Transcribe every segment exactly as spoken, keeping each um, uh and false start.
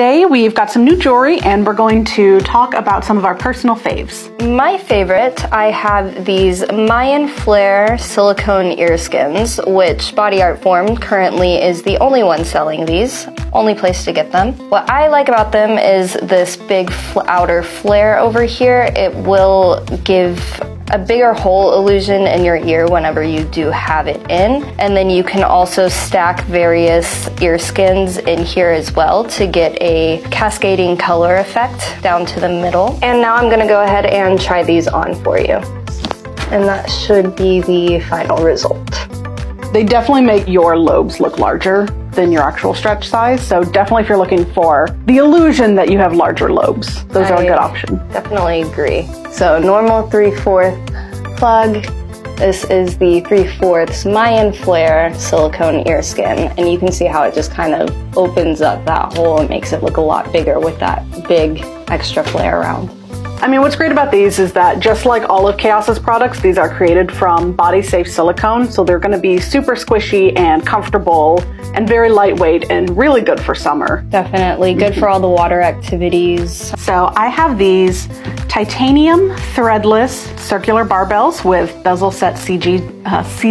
Today we've got some new jewelry and we're going to talk about some of our personal faves. My favorite, I have these Mayan Flare silicone earskins, which Body Art Form currently is the only one selling these, only place to get them. What I like about them is this big fl- outer flare over here. It will give a bigger hole illusion in your ear whenever you do have it in. And then you can also stack various ear skins in here as well to get a cascading color effect down to the middle. And now I'm gonna go ahead and try these on for you. And that should be the final result. They definitely make your lobes look larger than your actual stretch size. So definitely if you're looking for the illusion that you have larger lobes, those I are a good option. Definitely agree. So normal three fourths plug. This is the three fourths Mayan Flare silicone ear skin. And you can see how it just kind of opens up that hole and makes it look a lot bigger with that big extra flare around. I mean, what's great about these is that just like all of Chaos's products, these are created from body safe silicone, so they're gonna be super squishy and comfortable and very lightweight and really good for summer. Definitely, good for all the water activities. So I have these titanium threadless circular barbells with bezel set C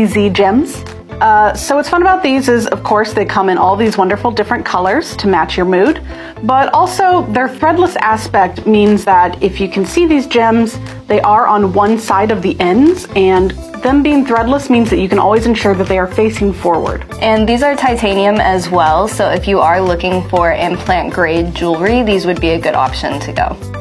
Z gems. Uh, so what's fun about these is, of course, they come in all these wonderful different colors to match your mood, but also their threadless aspect means that if you can see these gems, they are on one side of the ends, and them being threadless means that you can always ensure that they are facing forward. And these are titanium as well, so if you are looking for implant grade jewelry, these would be a good option to go.